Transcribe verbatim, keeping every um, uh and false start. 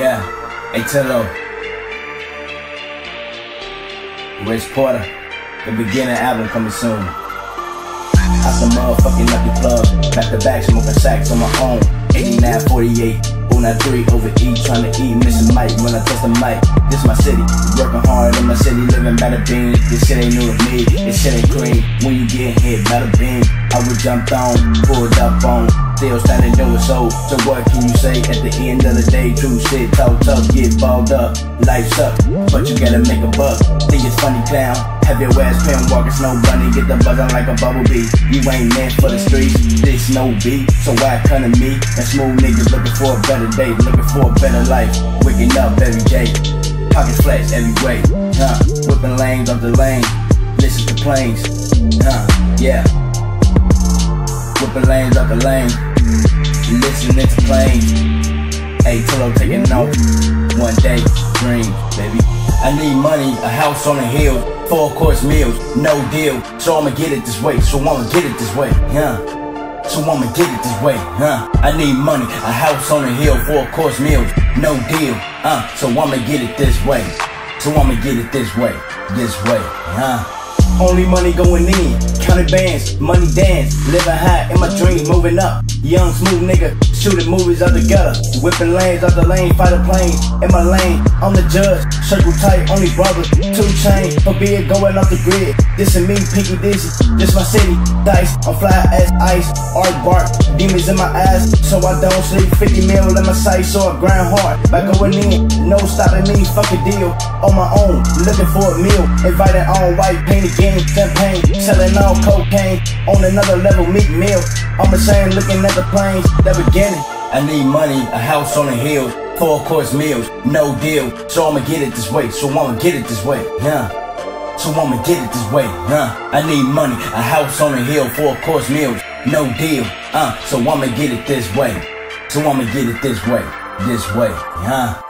Yeah, Ayee Telow, Rich Porter, the beginning album coming soon. I some motherfucking lucky plug, back to back smoking sacks on my own. eighty-nine forty-eight. three over E, tryna eat, missing mic when I touch the mic. This my city, working hard in my city, living by the beam. This shit ain't new to me, this shit ain't green. When you get hit by the beam, I would jump on, pulled up on, still standing doing so. So what can you say at the end of the day? True shit, talk tough, get balled up, life suck, but you gotta make a buck. Think it's funny, clown, have your ass pin walking snow bunny, get the buzzing like a bubble bee. You ain't meant for the streets, this no beat, so why come to me? And smooth niggas looking for a better day, looking for a better life, waking up every day, pocket flash every way, huh? Whipping lanes off the lane, listen to planes, huh? Yeah, whipping lanes off the lane, listening to planes. Ayee Telow taking off, one day dream, baby. I need money, a house on a hill, four course meals, no deal. So I'ma get it this way, so I'ma get it this way, huh? So I'ma get it this way, huh? I need money, a house on a hill, four course meals, no deal, uh. So I'ma get it this way, so I'ma get it this way, this way, huh? Only money going in, counted bands, money dance, living high in my dream, moving up. Young smooth nigga, shooting movies out the gutter, whipping lanes out the lane, fighter planes in my lane. I'm the judge, circle tight, only brother, two Chainz, for beer going off the grid. This and me, Pinky Dizzy, this my city, dice, I'm fly as ice, art bark, demons in my eyes, so I don't sleep. fifty mil in my sight, so I grind hard, by going in, no stopping me, fuck a deal. On my own, looking for a meal, inviting all white, painted game. Campaign, selling all cocaine on another level, meat meal. I'm the same looking at the planes, the beginning. I need money, a house on a hill, four course meals, no deal. So I'ma get it this way, so I'ma get it this way, huh? So I'ma get it this way, huh? I need money, a house on a hill, four course meals, no deal, uh. So I'ma get it this way, so I'ma get it this way, this way, huh?